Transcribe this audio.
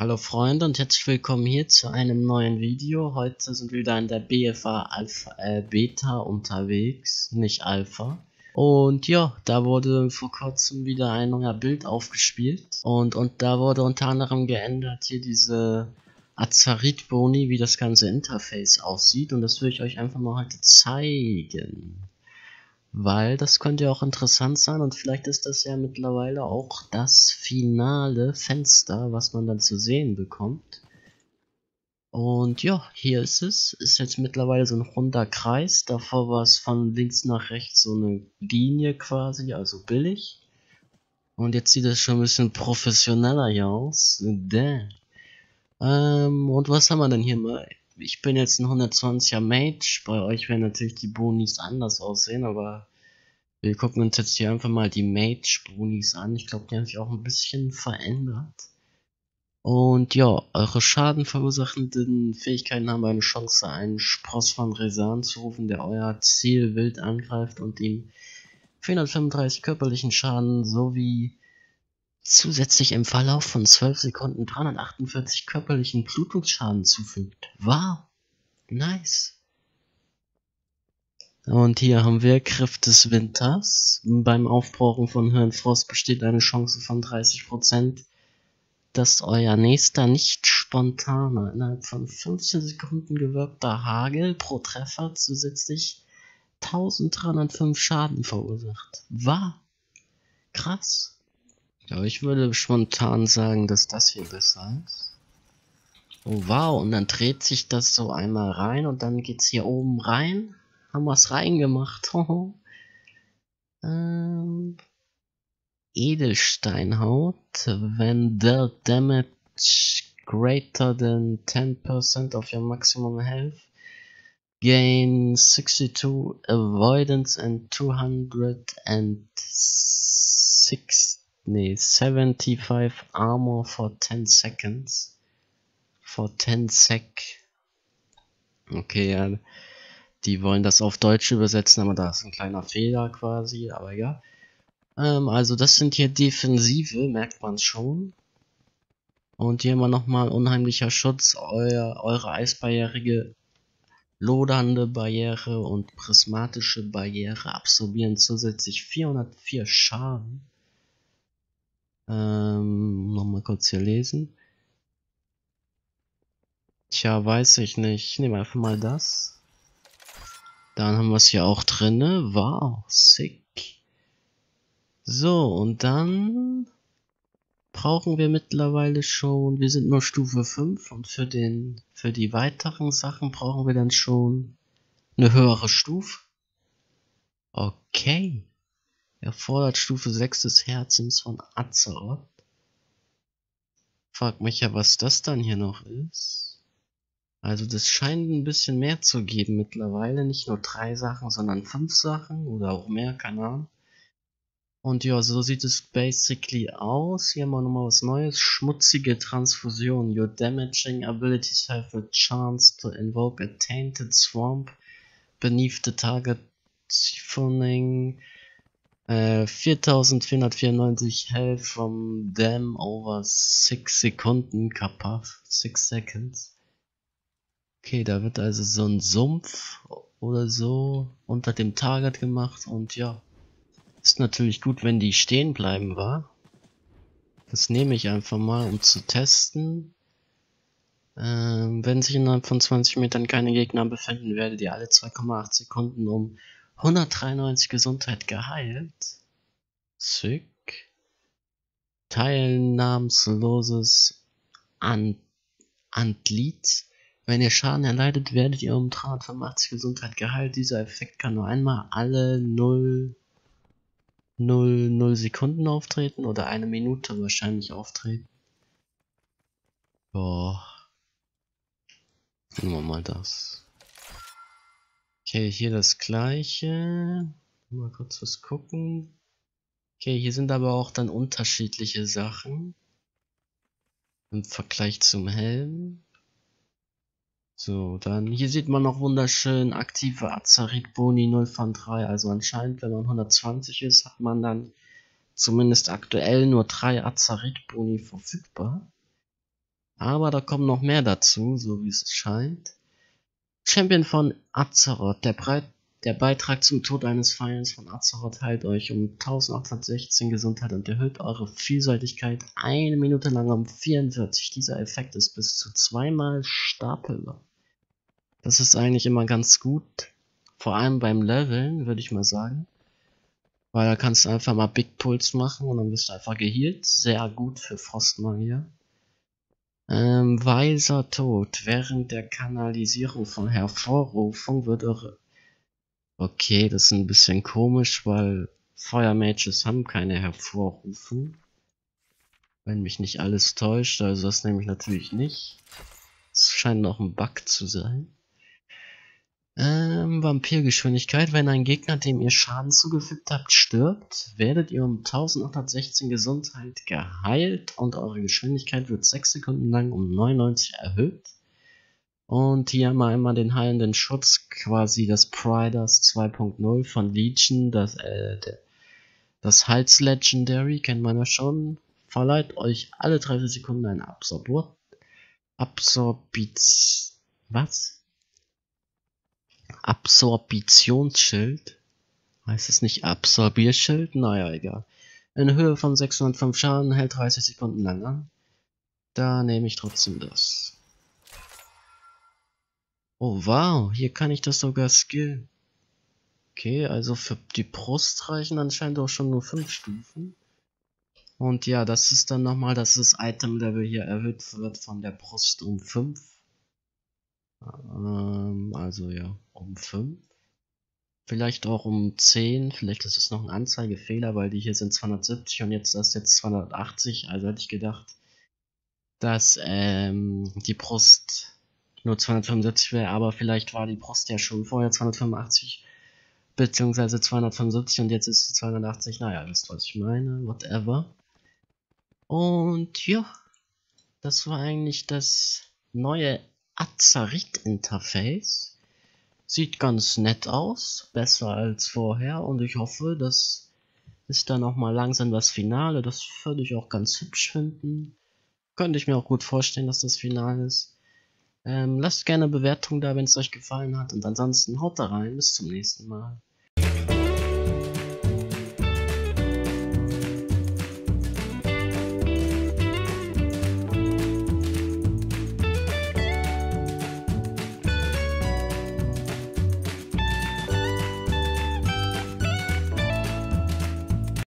Hallo Freunde und herzlich willkommen hier zu einem neuen Video. Heute sind wir wieder in der BFA Alpha, Beta unterwegs, nicht Alpha. Und ja, da wurde vor kurzem wieder ein neuer Build aufgespielt. Und da wurde unter anderem geändert hier diese Azerite Boni, wie das ganze Interface aussieht. Und das will ich euch einfach mal heute zeigen. Weil das könnte ja auch interessant sein und vielleicht ist das ja mittlerweile auch das finale Fenster, was man dann zu sehen bekommt. Und ja, hier ist es. Ist jetzt mittlerweile so ein runder Kreis. Davor war es von links nach rechts so eine Linie quasi, also billig. Und jetzt sieht es schon ein bisschen professioneller hier aus. Und was haben wir denn hier mal? Ich bin jetzt ein 120er Mage, bei euch werden natürlich die Bonis anders aussehen, aber wir gucken uns jetzt hier einfach mal die Mage-Bonis an. Ich glaube, die haben sich auch ein bisschen verändert. Und ja, eure schadenverursachenden Fähigkeiten haben eine Chance, einen Spross von Resan zu rufen, der euer Ziel wild angreift und ihm 435 körperlichen Schaden sowie zusätzlich im Verlauf von 12 Sekunden 348 körperlichen Blutungsschaden zufügt. Wow, nice. Und hier haben wir Griff des Winters. Beim Aufbrauchen von Hirnfrost besteht eine Chance von 30%, dass euer nächster nicht spontaner innerhalb von 15 Sekunden gewirkter Hagel pro Treffer zusätzlich 1305 Schaden verursacht. Wow, krass. Ja, ich würde spontan sagen, dass das hier besser ist. Oh wow, und dann dreht sich das so einmal rein und dann geht's hier oben rein. Haben wir es reingemacht. Edelsteinhaut. When dealt damage greater than 10% of your maximum health, gain 62 avoidance and 75 Armor for 10 Seconds. For 10 Sec. Okay, ja. Die wollen das auf Deutsch übersetzen, aber da ist ein kleiner Fehler quasi, aber ja. Also das sind hier Defensive, merkt man schon. Und hier haben wir nochmal unheimlicher Schutz, eure Eisbarriere, lodernde Barriere und prismatische Barriere absorbieren zusätzlich 404 Schaden. Nochmal kurz hier lesen. Tja, weiß ich nicht. Ich nehme einfach mal das. Dann haben wir es hier auch drinne. Wow, sick. So, und dann brauchen wir mittlerweile schon, wir sind nur Stufe 5 und für die weiteren Sachen brauchen wir dann schon eine höhere Stufe. Okay. Erfordert Stufe 6 des Herzens von Azeroth. Frag mich ja, was das dann hier noch ist. Also das scheint ein bisschen mehr zu geben mittlerweile. Nicht nur 3 Sachen, sondern 5 Sachen oder auch mehr, keine Ahnung. Und ja, so sieht es basically aus. Hier haben wir nochmal was Neues. Schmutzige Transfusion. Your damaging abilities have a chance to invoke a tainted swamp beneath the target siphoning 4494 Health from them over 6 Sekunden, Kapaf, 6 Seconds. Okay, da wird also so ein Sumpf oder so unter dem Target gemacht und ja, ist natürlich gut, wenn die stehen bleiben, wa? Das nehme ich einfach mal, um zu testen. Wenn sich innerhalb von 20 Metern keine Gegner befinden, werdet ihr alle 2,8 Sekunden um 193 Gesundheit geheilt. Sick. Teilnahmsloses Antlitz. Wenn ihr Schaden erleidet, werdet ihr um 385 Gesundheit geheilt. Dieser Effekt kann nur einmal alle 0,00 Sekunden auftreten oder eine Minute wahrscheinlich auftreten. Boah. Nehmen wir mal das. Okay, hier das gleiche. Mal kurz was gucken. Okay, hier sind aber auch dann unterschiedliche Sachen. Im Vergleich zum Helm. So, dann hier sieht man noch wunderschön aktive Azerite Boni 0 von 3. Also anscheinend, wenn man 120 ist, hat man dann zumindest aktuell nur 3 Azerite Boni verfügbar. Aber da kommen noch mehr dazu, so wie es scheint. Champion von Azeroth. Der Beitrag zum Tod eines Feindes von Azeroth heilt euch um 1816 Gesundheit und erhöht eure Vielseitigkeit eine Minute lang um 44. Dieser Effekt ist bis zu zweimal stapelbar. Das ist eigentlich immer ganz gut. Vor allem beim Leveln, würde ich mal sagen. Weil da kannst du einfach mal Big Pulse machen und dann bist du einfach gehealt. Sehr gut für Frostmagier. Weiser Tod. Während der Kanalisierung von Hervorrufung wird eure... Okay, das ist ein bisschen komisch, weil Feuermages haben keine Hervorrufung. Wenn mich nicht alles täuscht, also das nehme ich natürlich nicht. Es scheint noch ein Bug zu sein. Vampirgeschwindigkeit. Wenn ein Gegner, dem ihr Schaden zugefügt habt, stirbt, werdet ihr um 1816 Gesundheit geheilt und eure Geschwindigkeit wird 6 Sekunden lang um 99 erhöht. Und hier haben wir einmal den heilenden Schutz, quasi das Priders 2.0 von Legion, das Hals-Legendary, kennt man ja schon, verleiht euch alle 30 Sekunden ein Absorptionsschild, heißt es nicht Absorbierschild? Naja, egal. In Höhe von 605 Schaden, hält 30 Sekunden lang an. Da nehme ich trotzdem das. Oh wow, hier kann ich das sogar skillen. Okay, also für die Brust reichen anscheinend auch schon nur 5 Stufen. Und ja, das ist dann nochmal, dass das Item-Level hier erhöht wird von der Brust um 5. Also ja, um 5. Vielleicht auch um 10, vielleicht ist es noch ein Anzeigefehler, weil die hier sind 270 und jetzt ist jetzt 280. Also hätte ich gedacht, dass die Brust... nur 275 wäre, aber vielleicht war die Brust ja schon vorher 285 beziehungsweise 275 und jetzt ist sie 280, naja, wisst ihr, was ich meine, whatever. Und ja, das war eigentlich das neue Azerite Interface. Sieht ganz nett aus, besser als vorher und ich hoffe, das ist dann auch mal langsam das Finale, das würde ich auch ganz hübsch finden. Könnte ich mir auch gut vorstellen, dass das Finale ist. Lasst gerne eine Bewertung da, wenn es euch gefallen hat. Und ansonsten haut da rein. Bis zum nächsten Mal.